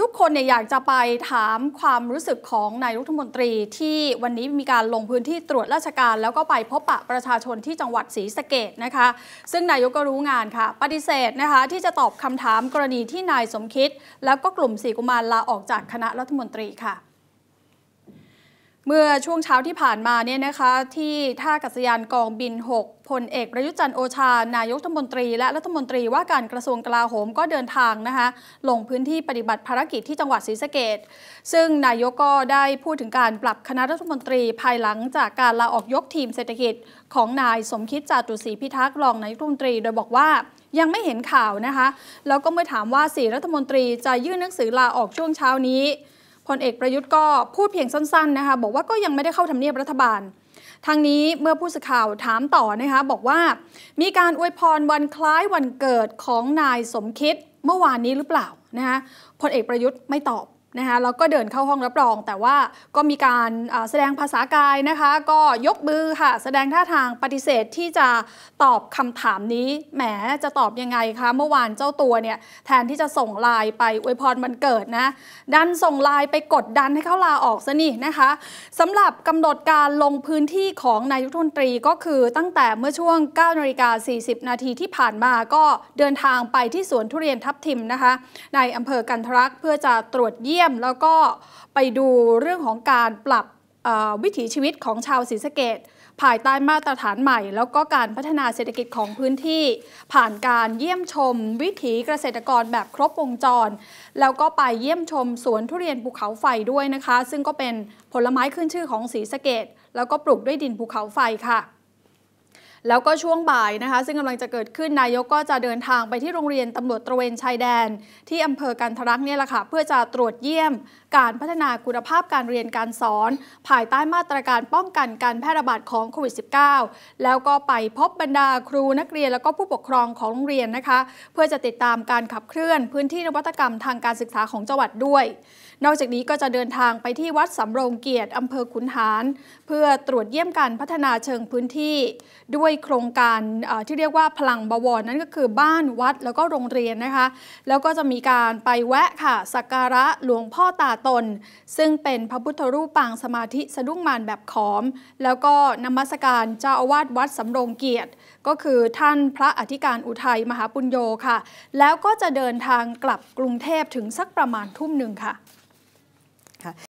ทุกคนเนี่ยอยากจะไปถามความรู้สึกของนายรัฐมนตรีที่วันนี้มีการลงพื้นที่ตรวจราชการแล้วก็ไปพบปะประชาชนที่จังหวัดศรีสะเกษนะคะซึ่งนายกก็รู้งานค่ะปฏิเสธนะคะที่จะตอบคำถามกรณีที่นายสมคิดแล้วก็กลุ่มสีกุมารลาออกจากคณะรัฐมนตรีค่ะเมื่อช่วงเช้าที่ผ่านมาเนี่ยนะคะที่ท่ากัศยานกองบิน 6พลเอกประยุทธ์จันทร์โอชานายกรัฐมนตรีและรัฐมนตรีว่าการกระทรวงกลาโหมก็เดินทางนะคะลงพื้นที่ปฏิบัติภารกิจที่จังหวัดศรีสะเกษซึ่งนายกก็ได้พูดถึงการปรับคณะรัฐมนตรีภายหลังจากการลาออกยกทีมเศรษฐกิจของนายสมคิดจาตุศรีพิทักษ์รองนายกรัฐมนตรีโดยบอกว่ายังไม่เห็นข่าวนะคะแล้วก็เมื่อถามว่า4รัฐมนตรีจะยื่นหนังสือลาออกช่วงเช้านี้พลเอกประยุทธ์ก็พูดเพียงสั้นๆนะคะบอกว่าก็ยังไม่ได้เข้าทำเนียบรัฐบาลทางนี้เมื่อผู้สื่อข่าวถามต่อนะคะบอกว่ามีการอวยพรวันคล้ายวันเกิดของนายสมคิดเมื่อวานนี้หรือเปล่านะคะพลเอกประยุทธ์ไม่ตอบนะคะแล้วก็เดินเข้าห้องรับรองแต่ว่าก็มีการแสดงภาษากายนะคะก็ยกมือค่ะแสดงท่าทางปฏิเสธที่จะตอบคำถามนี้แหมจะตอบยังไงคะเมื่อวานเจ้าตัวเนี่ยแทนที่จะส่งไลน์ไปอวยพรวันเกิดนะดันส่งไลน์ไปกดดันให้เขาลาออกซะนี่นะคะสำหรับกำหนดการลงพื้นที่ของนายกรัฐมนตรีก็คือตั้งแต่เมื่อช่วง 9:40 นาทีที่ผ่านมาก็เดินทางไปที่สวนทุเรียนทับทิมนะคะในอำเภอกันทรักษ์เพื่อจะตรวจเยี่ยมแล้วก็ไปดูเรื่องของการปรับวิถีชีวิตของชาวศรีสะเกษภายใต้มาตรฐานใหม่แล้วก็การพัฒนาเศรษฐกิจของพื้นที่ผ่านการเยี่ยมชมวิถีเกษตรกรแบบครบวงจรแล้วก็ไปเยี่ยมชมสวนทุเรียนภูเขาไฟด้วยนะคะซึ่งก็เป็นผลไม้ขึ้นชื่อของศรีสะเกษแล้วก็ปลูกด้วยดินภูเขาไฟค่ะแล้วก็ช่วงบ่ายนะคะซึ่งกำลังจะเกิดขึ้นนายกก็จะเดินทางไปที่โรงเรียนตำรวจตระเวนชายแดนที่อำเภอกันทรักษ์เนี่ยแหละค่ะเพื่อจะตรวจเยี่ยมการพัฒนาคุณภาพการเรียนการสอนภายใต้มาตรการป้องกันการแพร่ระบาดของโควิด -19 แล้วก็ไปพบบรรดาครูนักเรียนแล้วก็ผู้ปกครองของโรงเรียนนะคะเพื่อจะติดตามการขับเคลื่อนพื้นที่นวัตกรรมทางการศึกษาของจังหวัดด้วยนอกจากนี้ก็จะเดินทางไปที่วัดสำโรงเกียรติอำเภอขุนหาญเพื่อตรวจเยี่ยมการพัฒนาเชิงพื้นที่ด้วยโครงการที่เรียกว่าพลังบวรนั้นก็คือบ้านวัดแล้วก็โรงเรียนนะคะแล้วก็จะมีการไปแวะค่ะสักการะหลวงพ่อตาตนซึ่งเป็นพระพุทธรูปปางสมาธิสะดุ้งมารแบบขอมแล้วก็นมัสการเจ้าอาวาสวัดสำโรงเกียรติก็คือท่านพระอธิการอุทัยมหาปุญโญค่ะแล้วก็จะเดินทางกลับกรุงเทพถึงสักประมาณ 20:00 นค่ะ